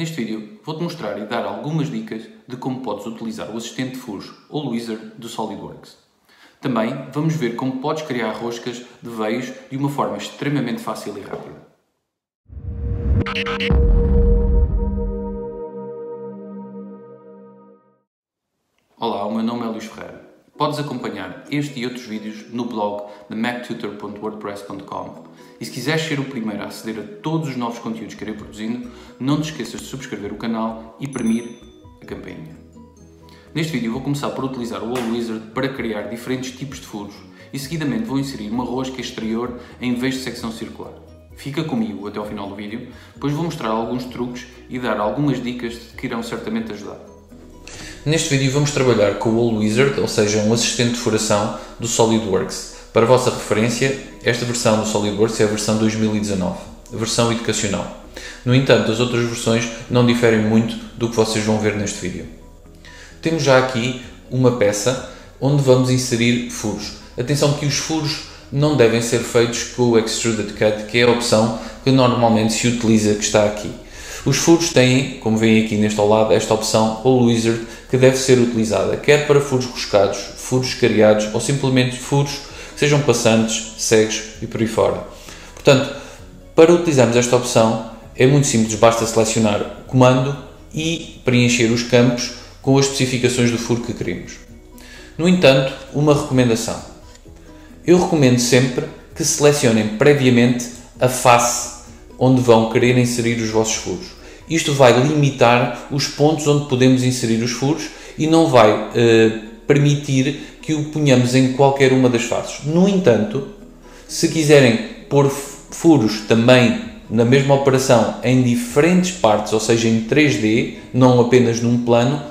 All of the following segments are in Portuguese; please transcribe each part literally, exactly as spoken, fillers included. Neste vídeo vou-te mostrar e dar algumas dicas de como podes utilizar o assistente de furos Hole Wizard do SOLIDWORKS. Também vamos ver como podes criar roscas de veios de uma forma extremamente fácil e rápida. Olá, o meu nome é Luís Ferreira. Podes acompanhar este e outros vídeos no blog the Mac Tutor ponto wordpress ponto com e se quiseres ser o primeiro a aceder a todos os novos conteúdos que irei produzindo, não te esqueças de subscrever o canal e premir a campainha. Neste vídeo vou começar por utilizar o Hole Wizard para criar diferentes tipos de furos e seguidamente vou inserir uma rosca exterior em vez de secção circular. Fica comigo até ao final do vídeo, pois vou mostrar alguns truques e dar algumas dicas que irão certamente ajudar. Neste vídeo vamos trabalhar com o Hole Wizard, ou seja, um assistente de furação do SOLIDWORKS. Para a vossa referência, esta versão do SOLIDWORKS é a versão dois mil e dezanove, a versão educacional. No entanto, as outras versões não diferem muito do que vocês vão ver neste vídeo. Temos já aqui uma peça onde vamos inserir furos. Atenção que os furos não devem ser feitos com o Extrude Cut, que é a opção que normalmente se utiliza, que está aqui. Os furos têm, como veem aqui neste ao lado, esta opção Hole Wizard, que deve ser utilizada quer para furos roscados, furos cariados ou simplesmente furos que sejam passantes, cegos e por aí fora. Portanto, para utilizarmos esta opção é muito simples, basta selecionar o comando e preencher os campos com as especificações do furo que queremos. No entanto, uma recomendação. Eu recomendo sempre que selecionem previamente a face onde vão querer inserir os vossos furos. Isto vai limitar os pontos onde podemos inserir os furos e não vai eh, permitir que o ponhamos em qualquer uma das faces. No entanto, se quiserem pôr furos também na mesma operação em diferentes partes, ou seja, em três D, não apenas num plano,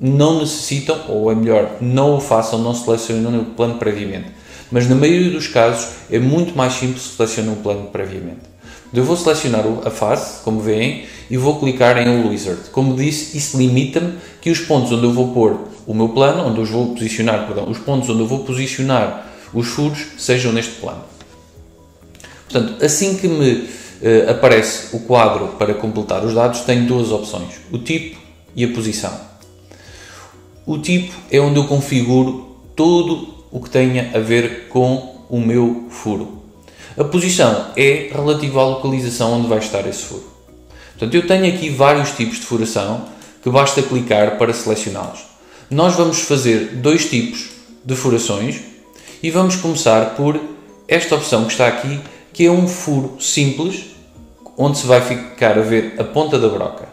não necessitam, ou é melhor, não o façam, não selecionem o plano previamente. Mas na maioria dos casos é muito mais simples selecionar o plano previamente. Eu vou selecionar a face, como veem, e vou clicar em Hole Wizard. Como disse, isso limita-me que os pontos onde eu vou pôr o meu plano, onde eu vou posicionar, perdão, os pontos onde eu vou posicionar os furos sejam neste plano. Portanto, assim que me eh, aparece o quadro para completar os dados, tenho duas opções: o tipo e a posição. O tipo é onde eu configuro todo o que tenha a ver com o meu furo. A posição é relativa à localização onde vai estar esse furo. Portanto, eu tenho aqui vários tipos de furação que basta clicar para selecioná-los. Nós vamos fazer dois tipos de furações e vamos começar por esta opção que está aqui, que é um furo simples, onde se vai ficar a ver a ponta da broca.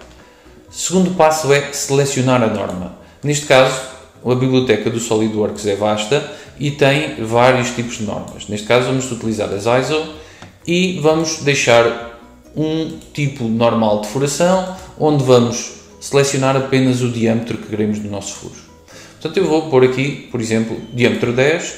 O segundo passo é selecionar a norma. Neste caso, a biblioteca do SOLIDWORKS é vasta e tem vários tipos de normas. Neste caso vamos utilizar as I S O e vamos deixar um tipo normal de furação, onde vamos selecionar apenas o diâmetro que queremos do nosso furo. Portanto, eu vou pôr aqui, por exemplo, diâmetro dez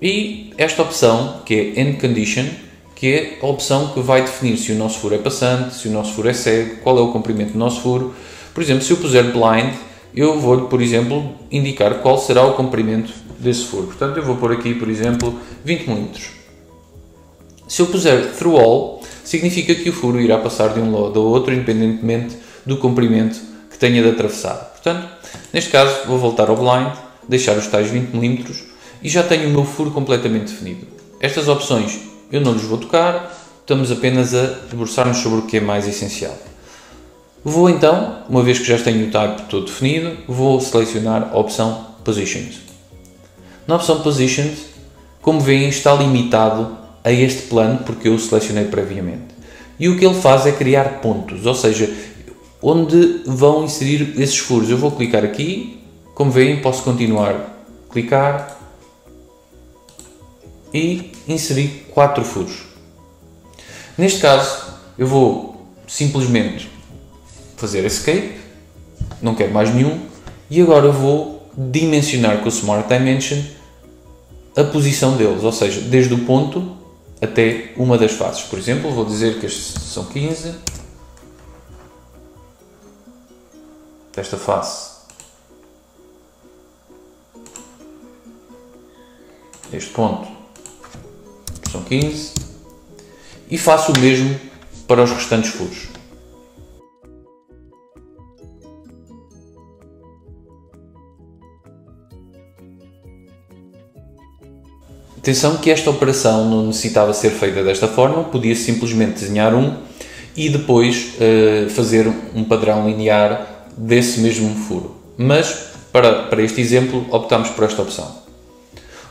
e esta opção que é End Condition, que é a opção que vai definir se o nosso furo é passante, se o nosso furo é cego, qual é o comprimento do nosso furo. Por exemplo, se eu puser Blind, eu vou, por exemplo, indicar qual será o comprimento desse furo. Portanto, eu vou pôr aqui, por exemplo, vinte milímetros. Se eu puser Through All, significa que o furo irá passar de um lado ao outro, independentemente do comprimento que tenha de atravessar. Portanto, neste caso, vou voltar ao Blind, deixar os tais vinte milímetros e já tenho o meu furo completamente definido. Estas opções eu não lhes vou tocar, estamos apenas a debruçar-nos sobre o que é mais essencial. Vou então, uma vez que já tenho o type todo definido, vou selecionar a opção Positions. Na opção Positions, como veem, está limitado a este plano porque eu o selecionei previamente. E o que ele faz é criar pontos, ou seja, onde vão inserir esses furos. Eu vou clicar aqui, como veem, posso continuar, clicar e inserir quatro furos. Neste caso, eu vou simplesmente fazer Escape, não quero mais nenhum, e agora vou dimensionar com o Smart Dimension a posição deles, ou seja, desde o ponto até uma das faces. Por exemplo, vou dizer que estes são quinze, desta face, este ponto são quinze, e faço o mesmo para os restantes furos. Atenção que esta operação não necessitava ser feita desta forma, podia simplesmente desenhar um e depois uh, fazer um padrão linear desse mesmo furo. Mas, para, para este exemplo, optámos por esta opção.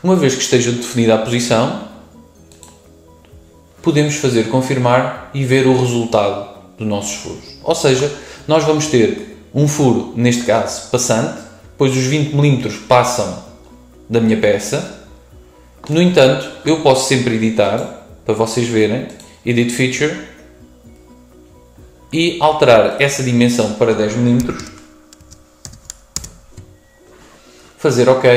Uma vez que esteja definida a posição, podemos fazer confirmar e ver o resultado dos nossos furos. Ou seja, nós vamos ter um furo, neste caso, passante, pois os vinte milímetros passam da minha peça. No entanto, eu posso sempre editar, para vocês verem, Edit Feature, e alterar essa dimensão para dez milímetros, fazer OK,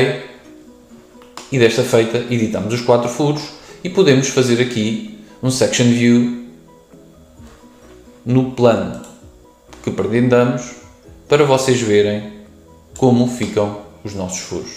e desta feita editamos os quatro furos e podemos fazer aqui um Section View no plano que pretendamos para vocês verem como ficam os nossos furos.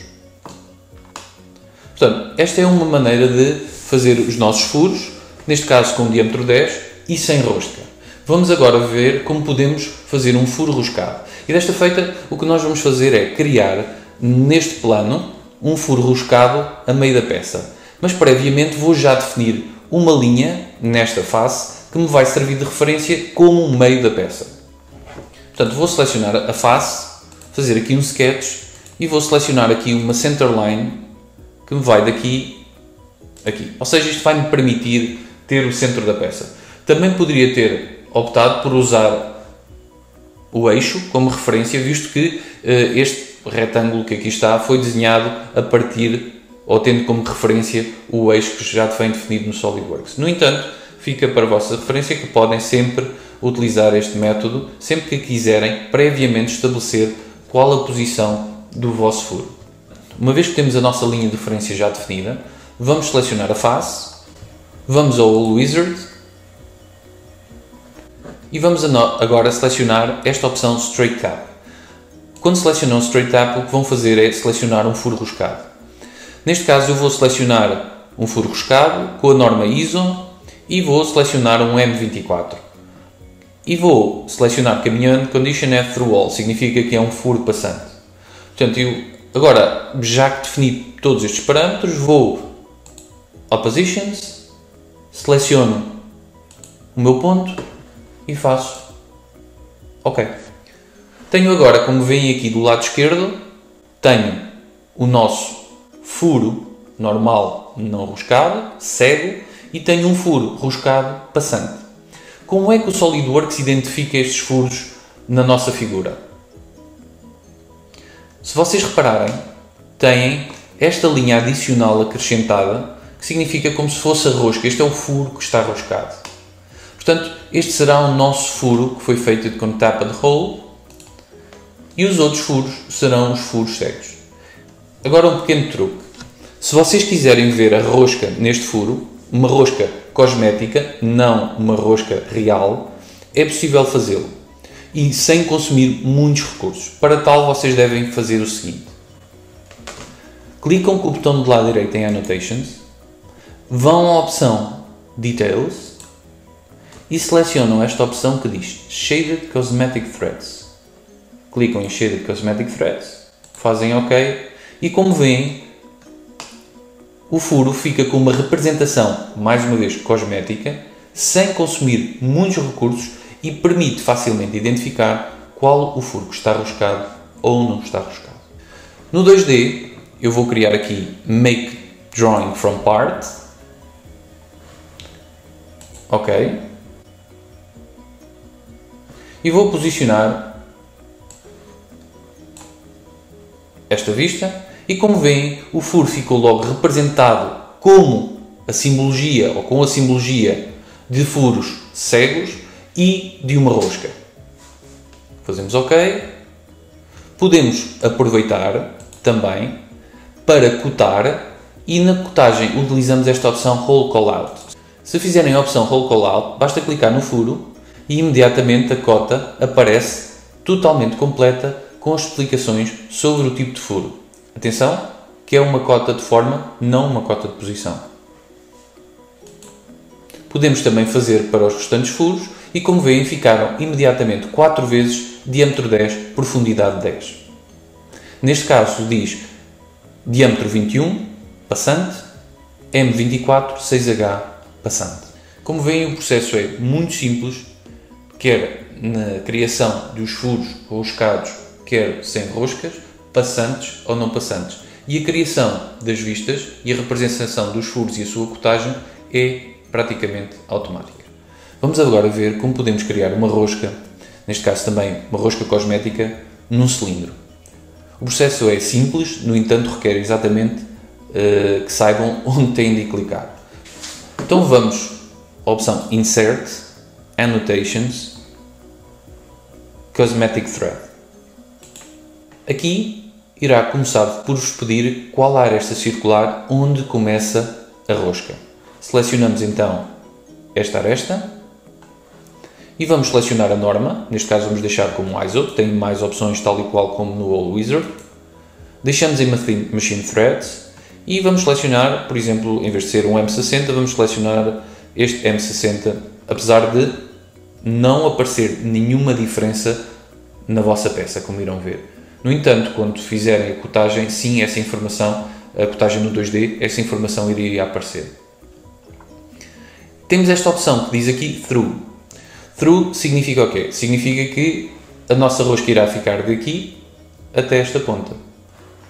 Portanto, esta é uma maneira de fazer os nossos furos, neste caso com um diâmetro dez e sem rosca. Vamos agora ver como podemos fazer um furo roscado. E desta feita, o que nós vamos fazer é criar neste plano um furo roscado a meio da peça. Mas previamente vou já definir uma linha nesta face que me vai servir de referência como o meio da peça. Portanto, vou selecionar a face, fazer aqui um sketch e vou selecionar aqui uma centerline que me vai daqui a aqui. Ou seja, isto vai-me permitir ter o centro da peça. Também poderia ter optado por usar o eixo como referência, visto que eh, este retângulo que aqui está foi desenhado a partir ou tendo como referência o eixo que já vem definido no SOLIDWORKS. No entanto, fica para a vossa referência que podem sempre utilizar este método, sempre que quiserem previamente estabelecer qual a posição do vosso furo. Uma vez que temos a nossa linha de referência já definida, vamos selecionar a face, vamos ao Hole Wizard e vamos agora selecionar esta opção Straight Tap. Quando selecionam Straight Tap, o que vão fazer é selecionar um furo roscado. Neste caso eu vou selecionar um furo roscado com a norma I S O e vou selecionar um M vinte e quatro. E vou selecionar caminhando Condition F Through All, significa que é um furo passante. Portanto, eu agora, já que defini todos estes parâmetros, vou ao Positions, seleciono o meu ponto e faço OK. Tenho agora, como veem aqui do lado esquerdo, tenho o nosso furo normal não roscado, cego, e tenho um furo roscado passante. Como é que o SOLIDWORKS identifica estes furos na nossa figura? Se vocês repararem, têm esta linha adicional acrescentada, que significa como se fosse a rosca. Este é o furo que está roscado. Portanto, este será o nosso furo que foi feito com tapa de hole, e os outros furos serão os furos cegos. Agora um pequeno truque. Se vocês quiserem ver a rosca neste furo, uma rosca cosmética, não uma rosca real, é possível fazê-lo e sem consumir muitos recursos. Para tal, vocês devem fazer o seguinte. Clicam com o botão do lado direito em Annotations, vão à opção Details e selecionam esta opção que diz Shaded Cosmetic Threads. Clicam em Shaded Cosmetic Threads, fazem OK. E como veem, o furo fica com uma representação, mais uma vez, cosmética, sem consumir muitos recursos e permite facilmente identificar qual o furo que está roscado ou não está roscado. No dois D, eu vou criar aqui Make Drawing from Part. OK. E vou posicionar esta vista. E como veem, o furo ficou logo representado como a simbologia ou com a simbologia de furos cegos e de uma rosca. Fazemos OK. Podemos aproveitar também para cotar e na cotagem utilizamos esta opção Hole Callout. Se fizerem a opção Hole Callout, basta clicar no furo e imediatamente a cota aparece totalmente completa com as explicações sobre o tipo de furo. Atenção, que é uma cota de forma, não uma cota de posição. Podemos também fazer para os restantes furos e, como veem, ficaram imediatamente quatro vezes diâmetro dez, profundidade dez. Neste caso diz diâmetro vinte e um, passante, M vinte e quatro seis H passante. Como veem, o processo é muito simples, quer na criação dos furos roscados, quer sem roscas, passantes ou não passantes. E a criação das vistas e a representação dos furos e a sua cotagem é praticamente automática. Vamos agora ver como podemos criar uma rosca, neste caso também uma rosca cosmética, num cilindro. O processo é simples, no entanto requer exatamente uh, que saibam onde têm de clicar. Então vamos à opção Insert, Annotations, Cosmetic Thread. Aqui irá começar por vos pedir qual a aresta circular onde começa a rosca. Selecionamos então esta aresta e vamos selecionar a norma, neste caso vamos deixar como I S O, tem mais opções tal e qual como no Hole Wizard. Deixamos em Machine Threads e vamos selecionar, por exemplo, em vez de ser um M sessenta, vamos selecionar este M sessenta, apesar de não aparecer nenhuma diferença na vossa peça, como irão ver. No entanto, quando fizerem a cotagem, sim, essa informação, a cotagem no dois D, essa informação iria aparecer. Temos esta opção que diz aqui Through. Through significa o quê? Significa que a nossa rosca irá ficar daqui até esta ponta.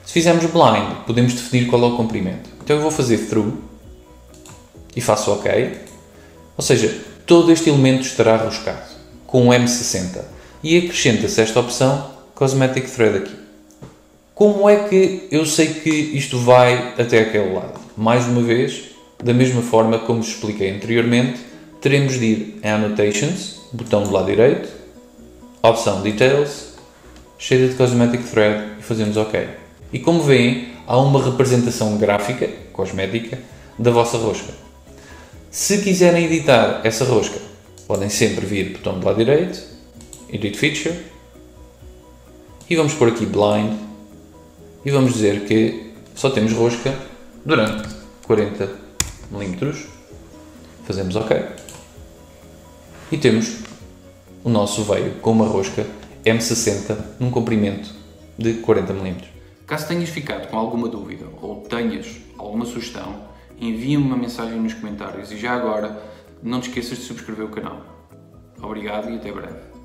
Se fizermos Blind, podemos definir qual é o comprimento. Então eu vou fazer Through e faço OK. Ou seja, todo este elemento estará roscado com um M sessenta. E acrescenta-se esta opção Cosmetic Thread aqui. Como é que eu sei que isto vai até aquele lado? Mais uma vez, da mesma forma como vos expliquei anteriormente, teremos de ir a Annotations, botão do lado direito, opção Details, Shaded Cosmetic Thread e fazemos OK. E como veem, há uma representação gráfica, cosmética, da vossa rosca. Se quiserem editar essa rosca, podem sempre vir botão do lado direito, Edit Feature, e vamos pôr aqui Blind, e vamos dizer que só temos rosca durante quarenta milímetros, fazemos OK, e temos o nosso veio com uma rosca M sessenta num comprimento de quarenta milímetros. Caso tenhas ficado com alguma dúvida ou tenhas alguma sugestão, envia-me uma mensagem nos comentários e já agora não te esqueças de subscrever o canal. Obrigado e até breve.